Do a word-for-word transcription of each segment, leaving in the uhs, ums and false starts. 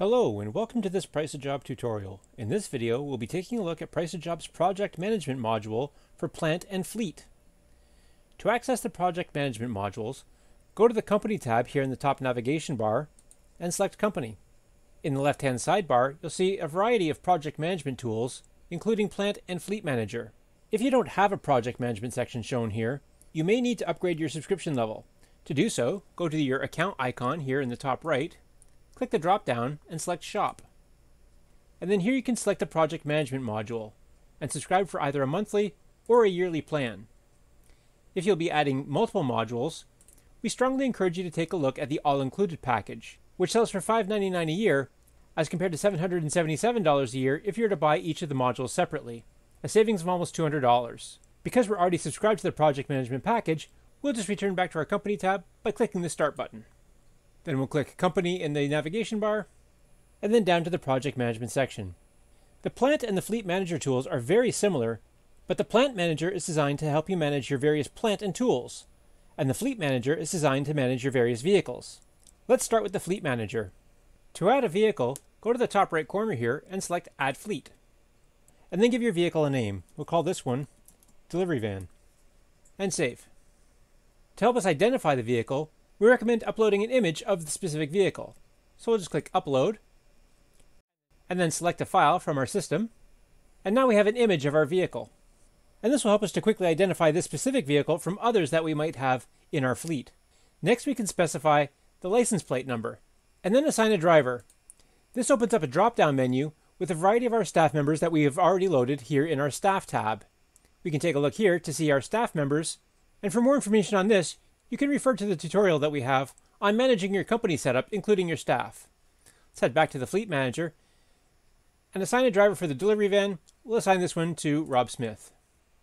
Hello and welcome to this Price A Job tutorial. In this video, we'll be taking a look at Price A Job's Project Management module for Plant and Fleet. To access the Project Management modules, go to the Company tab here in the top navigation bar and select Company. In the left-hand sidebar, you'll see a variety of project management tools, including Plant and Fleet Manager. If you don't have a project management section shown here, you may need to upgrade your subscription level. To do so, go to your account icon here in the top right, click the drop-down and select Shop. And then here you can select the Project Management module and subscribe for either a monthly or a yearly plan. If you'll be adding multiple modules, we strongly encourage you to take a look at the all-included package, which sells for five ninety-nine a year as compared to seven hundred seventy-seven dollars a year if you're to buy each of the modules separately, a savings of almost two hundred dollars. Because we're already subscribed to the Project Management package, we'll just return back to our Company tab by clicking the Start button. Then we'll click Company in the navigation bar, and then down to the Project Management section. The Plant and the Fleet Manager tools are very similar, but the Plant Manager is designed to help you manage your various plant and tools, and the Fleet Manager is designed to manage your various vehicles. Let's start with the Fleet Manager. To add a vehicle, go to the top right corner here and select Add Fleet, and then give your vehicle a name. We'll call this one Delivery Van, and save. To help us identify the vehicle, we recommend uploading an image of the specific vehicle. So we'll just click Upload, and then select a file from our system, and now we have an image of our vehicle. And this will help us to quickly identify this specific vehicle from others that we might have in our fleet. Next, we can specify the license plate number, and then assign a driver. This opens up a drop-down menu with a variety of our staff members that we have already loaded here in our Staff tab. We can take a look here to see our staff members, and for more information on this, you can refer to the tutorial that we have on managing your company setup, including your staff. Let's head back to the Fleet Manager and assign a driver for the delivery van. We'll assign this one to Rob Smith.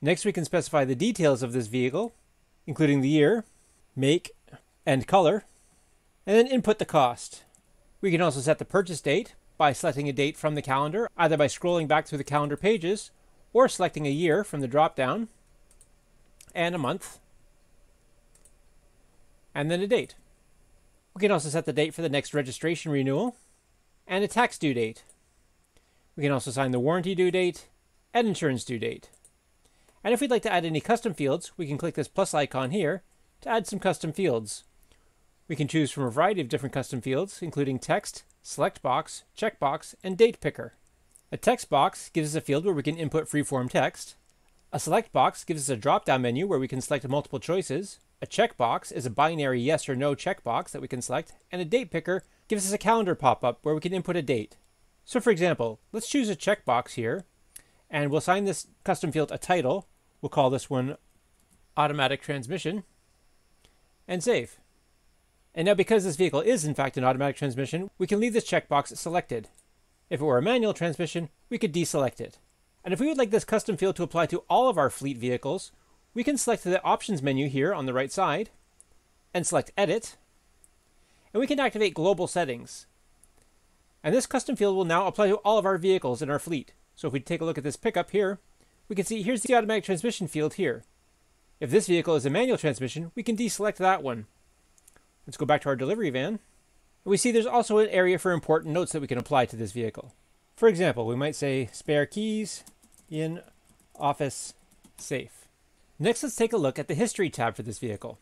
Next, we can specify the details of this vehicle, including the year, make, and color, and then input the cost. We can also set the purchase date by selecting a date from the calendar, either by scrolling back through the calendar pages or selecting a year from the drop-down, and a month, and then a date. We can also set the date for the next registration renewal and a tax due date. We can also assign the warranty due date and insurance due date. And if we'd like to add any custom fields, we can click this plus icon here to add some custom fields. We can choose from a variety of different custom fields, including text, select box, checkbox, and date picker. A text box gives us a field where we can input free-form text. A select box gives us a drop-down menu where we can select multiple choices. A checkbox is a binary yes or no checkbox that we can select, and a date picker gives us a calendar pop-up where we can input a date. So for example, let's choose a checkbox here, and we'll assign this custom field a title. We'll call this one Automatic Transmission, and save. And now because this vehicle is in fact an automatic transmission, we can leave this checkbox selected. If it were a manual transmission, we could deselect it. And if we would like this custom field to apply to all of our fleet vehicles, we can select the Options menu here on the right side and select Edit, and we can activate Global Settings. And this custom field will now apply to all of our vehicles in our fleet. So if we take a look at this pickup here, we can see here's the automatic transmission field here. If this vehicle is a manual transmission, we can deselect that one. Let's go back to our delivery van, and we see there's also an area for important notes that we can apply to this vehicle. For example, we might say spare keys in office safe. Next, let's take a look at the History tab for this vehicle.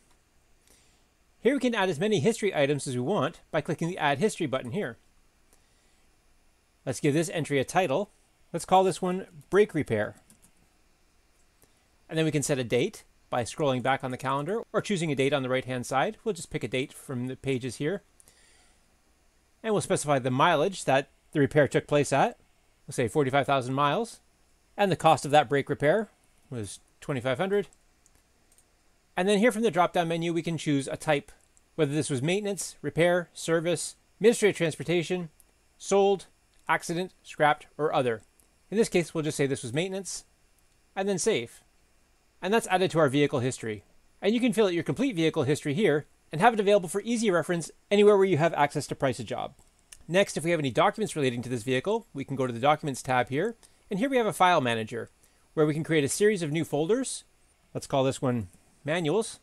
Here we can add as many history items as we want by clicking the Add History button here. Let's give this entry a title. Let's call this one Brake Repair. And then we can set a date by scrolling back on the calendar or choosing a date on the right-hand side. We'll just pick a date from the pages here. And we'll specify the mileage that the repair took place at. We'll say forty-five thousand miles. And the cost of that brake repair was twenty-five hundred dollars. And then here from the drop-down menu, we can choose a type, whether this was maintenance, repair, service, Ministry of Transportation, sold, accident, scrapped, or other. In this case, we'll just say this was maintenance, and then save. And that's added to our vehicle history. And you can fill out your complete vehicle history here and have it available for easy reference anywhere where you have access to Price A Job. Next, if we have any documents relating to this vehicle, we can go to the Documents tab here, and here we have a file manager, where we can create a series of new folders. Let's call this one Manuals.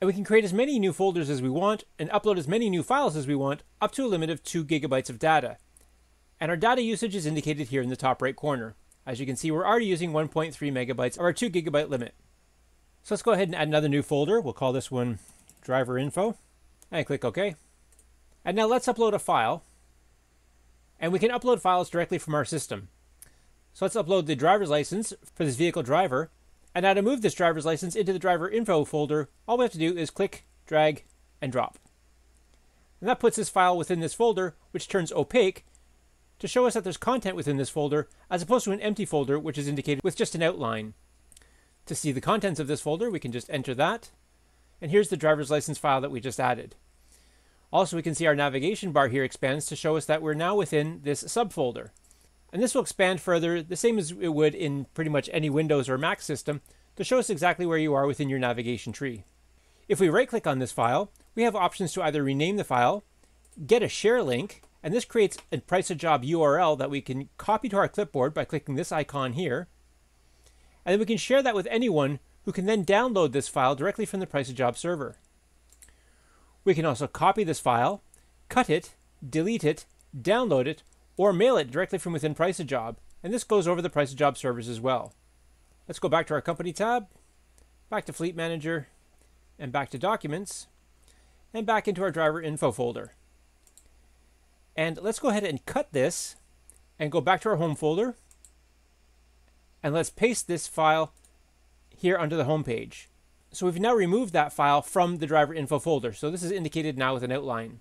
and we can create as many new folders as we want and upload as many new files as we want, up to a limit of two gigabytes of data. And our data usage is indicated here in the top right corner. As you can see, we're already using one point three megabytes of our two gigabyte limit. So let's go ahead and add another new folder. We'll call this one driver info and click OK. And now let's upload a file, and we can upload files directly from our system. So let's upload the driver's license for this vehicle driver. And now to move this driver's license into the driver info folder, all we have to do is click, drag, and drop. And that puts this file within this folder, which turns opaque to show us that there's content within this folder, as opposed to an empty folder, which is indicated with just an outline. To see the contents of this folder, we can just enter that. And here's the driver's license file that we just added. Also, we can see our navigation bar here expands to show us that we're now within this subfolder. And this will expand further, the same as it would in pretty much any Windows or Mac system, to show us exactly where you are within your navigation tree. If we right-click on this file, we have options to either rename the file, get a share link, and this creates a Price A Job U R L that we can copy to our clipboard by clicking this icon here. And then we can share that with anyone who can then download this file directly from the Price A Job server. We can also copy this file, cut it, delete it, download it, or mail it directly from within Price A Job. And this goes over the Price A Job servers as well. Let's go back to our company tab, back to Fleet Manager, and back to Documents, and back into our driver info folder. And let's go ahead and cut this and go back to our home folder. And let's paste this file here under the home page. So we've now removed that file from the driver info folder. So this is indicated now with an outline.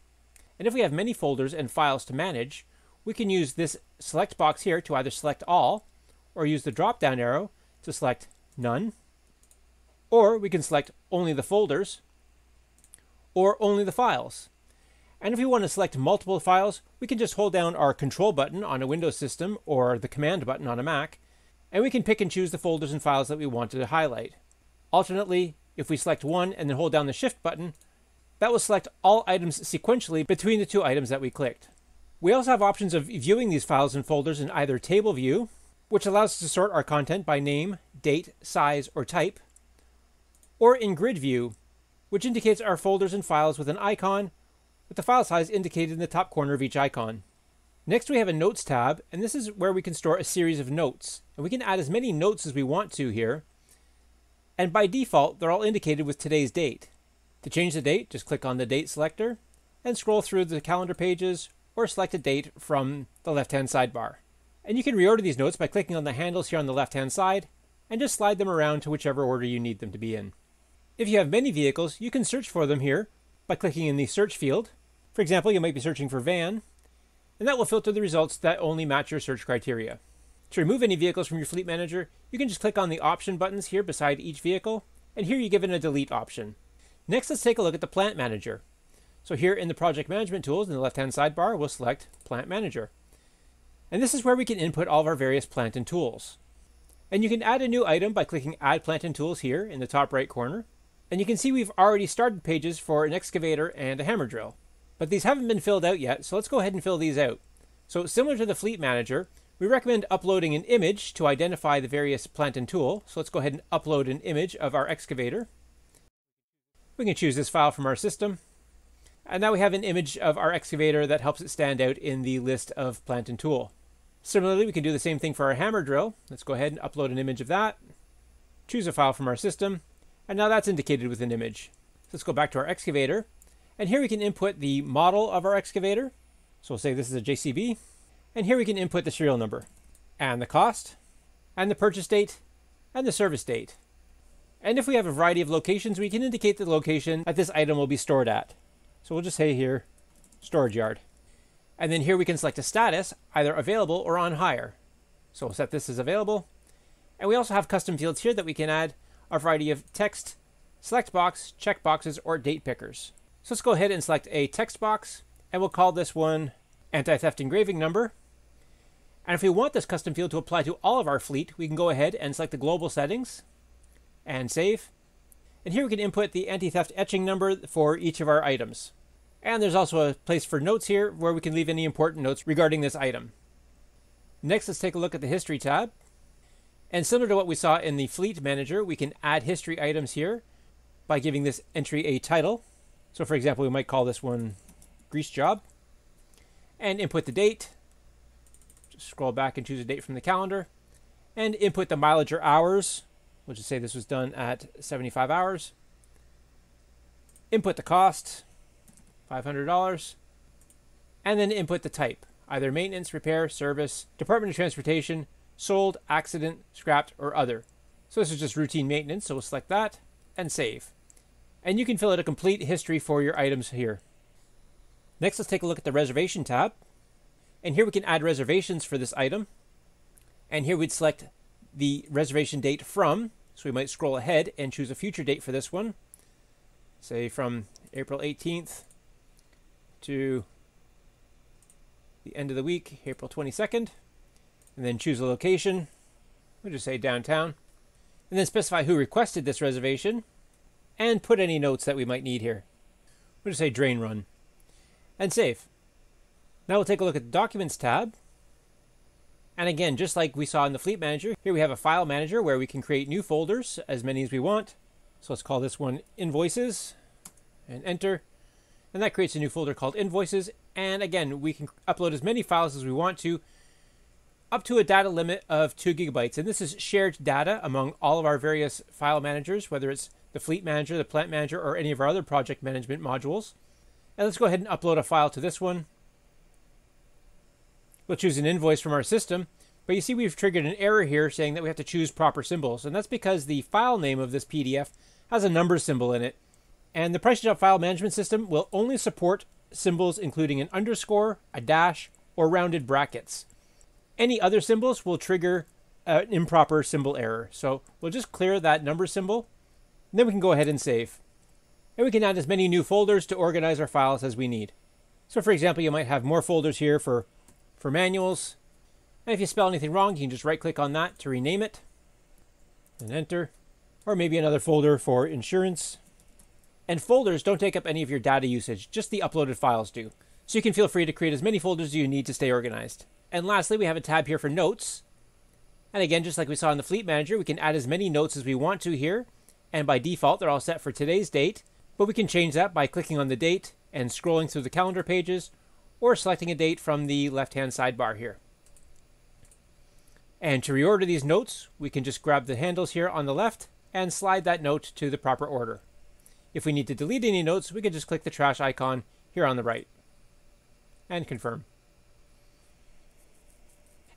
And if we have many folders and files to manage, we can use this select box here to either select all, or use the drop down arrow to select none, or we can select only the folders, or only the files. And if we want to select multiple files, we can just hold down our control button on a Windows system or the command button on a Mac, and we can pick and choose the folders and files that we want to highlight. Alternately, if we select one and then hold down the shift button, that will select all items sequentially between the two items that we clicked. We also have options of viewing these files and folders in either table view, which allows us to sort our content by name, date, size, or type, or in grid view, which indicates our folders and files with an icon, with the file size indicated in the top corner of each icon. Next, we have a notes tab, and this is where we can store a series of notes, and we can add as many notes as we want to here. And by default, they're all indicated with today's date. To change the date, just click on the date selector and scroll through the calendar pages, or select a date from the left-hand sidebar. And you can reorder these notes by clicking on the handles here on the left-hand side and just slide them around to whichever order you need them to be in. If you have many vehicles, you can search for them here by clicking in the search field. For example, you might be searching for van, and that will filter the results that only match your search criteria. To remove any vehicles from your Fleet Manager, you can just click on the option buttons here beside each vehicle, and here you give it a delete option. Next, let's take a look at the Plant Manager. So here in the Project Management Tools in the left-hand sidebar, we'll select Plant Manager. And this is where we can input all of our various plant and tools. And you can add a new item by clicking Add Plant and Tools here in the top right corner. And you can see we've already started pages for an excavator and a hammer drill. But these haven't been filled out yet, so let's go ahead and fill these out. So similar to the Fleet Manager, we recommend uploading an image to identify the various plant and tool. So let's go ahead and upload an image of our excavator. We can choose this file from our system. And now we have an image of our excavator that helps it stand out in the list of plant and tool. Similarly, we can do the same thing for our hammer drill. Let's go ahead and upload an image of that. Choose a file from our system. And now that's indicated with an image. So let's go back to our excavator. And here we can input the model of our excavator. So we'll say this is a J C B. And here we can input the serial number, and the cost, and the purchase date, and the service date. And if we have a variety of locations, we can indicate the location that this item will be stored at. So we'll just say here, storage yard. And then here we can select a status, either available or on hire. So we'll set this as available. And we also have custom fields here that we can add a variety of text, select box, check boxes, or date pickers. So let's go ahead and select a text box, and we'll call this one anti-theft engraving number. And if we want this custom field to apply to all of our fleet, we can go ahead and select the global settings and save. And here we can input the anti-theft etching number for each of our items. And there's also a place for notes here where we can leave any important notes regarding this item. Next, let's take a look at the history tab. And similar to what we saw in the Fleet Manager, we can add history items here. by giving this entry a title. So for example, we might call this one grease job and input the date. Just scroll back and choose a date from the calendar and input the mileage or hours. We'll just say this was done at seventy-five hours. Input the cost, five hundred dollars, and then input the type, either maintenance, repair, service, Department of Transportation, sold, accident, scrapped, or other. So this is just routine maintenance, so we'll select that and save. And you can fill out a complete history for your items here. Next, let's take a look at the reservation tab. And here we can add reservations for this item. And here we'd select the reservation date from, so we might scroll ahead and choose a future date for this one. Say from April eighteenth to the end of the week, April twenty-second, and then choose a location. We'll just say downtown, and then specify who requested this reservation and put any notes that we might need here. We'll just say drain run and save. Now we'll take a look at the Documents tab. And again, just like we saw in the Fleet Manager, here we have a file manager where we can create new folders, as many as we want. So let's call this one Invoices and enter. And that creates a new folder called Invoices. And again, we can upload as many files as we want to, up to a data limit of two gigabytes. And this is shared data among all of our various file managers, whether it's the Fleet Manager, the Plant Manager, or any of our other project management modules. And let's go ahead and upload a file to this one. We'll choose an invoice from our system, but you see we've triggered an error here saying that we have to choose proper symbols, and that's because the file name of this P D F has a number symbol in it, and the Price A Job file management system will only support symbols including an underscore, a dash, or rounded brackets. Any other symbols will trigger an improper symbol error, so we'll just clear that number symbol, and then we can go ahead and save. And we can add as many new folders to organize our files as we need. So for example, you might have more folders here for for manuals. And if you spell anything wrong, you can just right click on that to rename it and enter, or maybe another folder for insurance. And folders don't take up any of your data usage, just the uploaded files do. So you can feel free to create as many folders as you need to stay organized. And lastly, we have a tab here for notes. And again, just like we saw in the Fleet Manager, we can add as many notes as we want to here. And by default, they're all set for today's date, but we can change that by clicking on the date and scrolling through the calendar pages, or selecting a date from the left-hand sidebar here. And to reorder these notes, we can just grab the handles here on the left and slide that note to the proper order. If we need to delete any notes, we can just click the trash icon here on the right and confirm.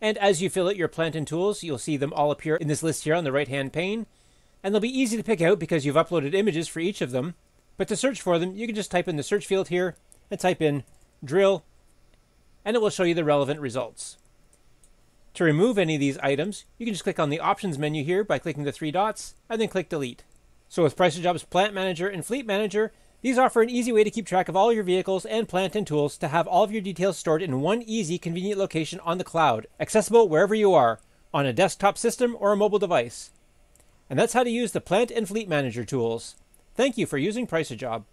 And as you fill out your plant and tools, you'll see them all appear in this list here on the right-hand pane, and they'll be easy to pick out because you've uploaded images for each of them. But to search for them, you can just type in the search field here and type in drill, and it will show you the relevant results. To remove any of these items, you can just click on the options menu here by clicking the three dots and then click delete. So with Price A Job's Plant Manager and Fleet Manager, these offer an easy way to keep track of all your vehicles and plant and tools to have all of your details stored in one easy, convenient location on the cloud, accessible wherever you are, on a desktop system or a mobile device. And that's how to use the Plant and Fleet Manager tools. Thank you for using Price A Job.